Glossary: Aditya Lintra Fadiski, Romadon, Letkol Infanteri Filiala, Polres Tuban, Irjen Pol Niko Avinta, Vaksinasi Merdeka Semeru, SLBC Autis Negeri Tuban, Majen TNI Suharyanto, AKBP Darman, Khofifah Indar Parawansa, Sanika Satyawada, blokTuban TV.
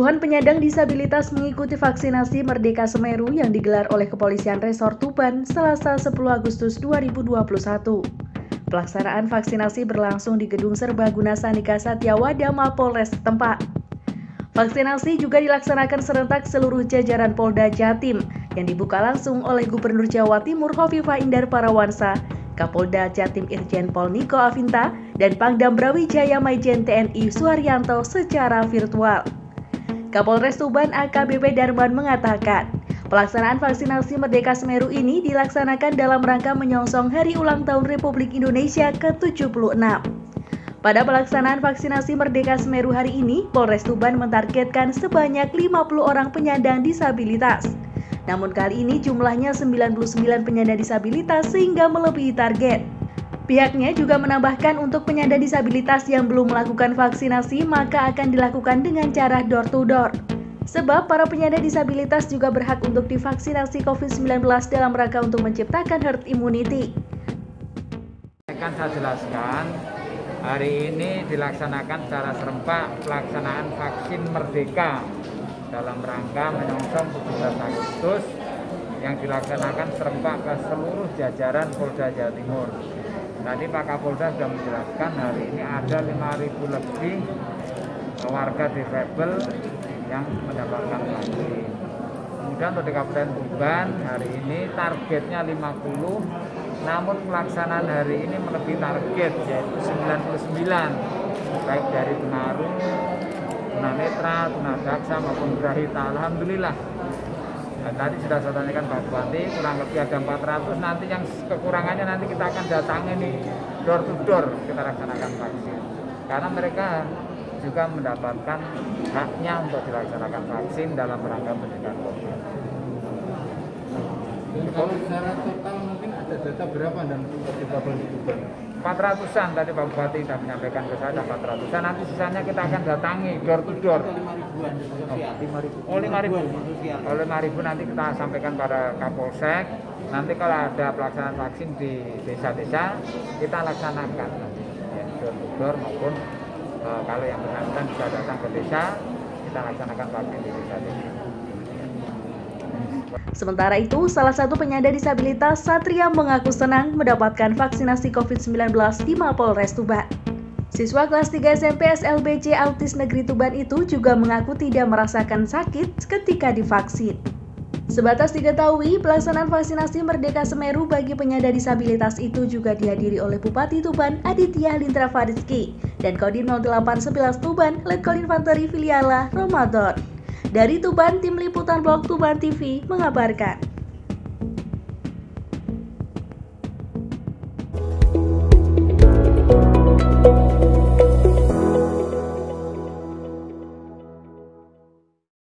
Puluhan penyandang disabilitas mengikuti vaksinasi Merdeka Semeru yang digelar oleh Kepolisian Resort Tuban Selasa 10 Agustus 2021. Pelaksanaan vaksinasi berlangsung di Gedung Serbaguna Sanika Satyawada Mapolres setempat. Vaksinasi juga dilaksanakan serentak seluruh jajaran Polda Jatim yang dibuka langsung oleh Gubernur Jawa Timur Khofifah Indar Parawansa, Kapolda Jatim Irjen Pol Niko Avinta, dan Pangdam Brawijaya Majen TNI Suharyanto secara virtual. Kapolres Tuban AKBP Darman mengatakan, pelaksanaan vaksinasi Merdeka Semeru ini dilaksanakan dalam rangka menyongsong Hari Ulang Tahun Republik Indonesia ke-76. Pada pelaksanaan vaksinasi Merdeka Semeru hari ini, Polres Tuban mentargetkan sebanyak 50 orang penyandang disabilitas. Namun kali ini jumlahnya 99 penyandang disabilitas sehingga melebihi target. Pihaknya juga menambahkan untuk penyandang disabilitas yang belum melakukan vaksinasi maka akan dilakukan dengan cara door to door. Sebab para penyandang disabilitas juga berhak untuk divaksinasi COVID-19 dalam rangka untuk menciptakan herd immunity. Akan saya jelaskan, hari ini dilaksanakan secara serempak pelaksanaan vaksin Merdeka dalam rangka menyongsong 17 Agustus yang dilaksanakan serempak ke seluruh jajaran Polda Jawa Timur. Tadi Pak Kapolda sudah menjelaskan hari ini ada 5.000 lebih warga difabel yang mendapatkan vaksin. Kemudian untuk di Kabupaten Tuban hari ini targetnya 50, namun pelaksanaan hari ini melebihi target yaitu 99, baik dari tunarungu, tunanetra, tunadaksa maupun grahita. Alhamdulillah. Nah, tadi sudah saya tanyakan Pak Bupati, kurang lebih ada 400, nanti yang kekurangannya nanti kita akan datangi nih door to door, kita laksanakan vaksin. Karena mereka juga mendapatkan haknya untuk dilaksanakan vaksin dalam rangka pencegahan COVID. Kalau secara total mungkin ada data berapa dan kita beli 400-an tadi Pak Bupati sudah menyampaikan ke saya ada 400-an, nanti sisanya kita akan datangi door to door. 5.000 nanti kita sampaikan pada Kapolsek. Nanti kalau ada pelaksanaan vaksin di desa-desa kita laksanakan door-to-door maupun kalau yang bersangkutan bisa datang ke desa kita laksanakan vaksin di desa-desa. Sementara itu, salah satu penyandang disabilitas Satria mengaku senang mendapatkan vaksinasi COVID-19 di Mapolres Tuban. Siswa kelas 3 SMP SLBC Autis Negeri Tuban itu juga mengaku tidak merasakan sakit ketika divaksin. Sebatas diketahui, pelaksanaan vaksinasi Merdeka Semeru bagi penyandang disabilitas itu juga dihadiri oleh Bupati Tuban Aditya Lintra Fadiski dan Kodim 0811 Tuban Letkol Infanteri Filiala, Romadon. Dari Tuban, Tim Liputan Blog Tuban TV mengabarkan.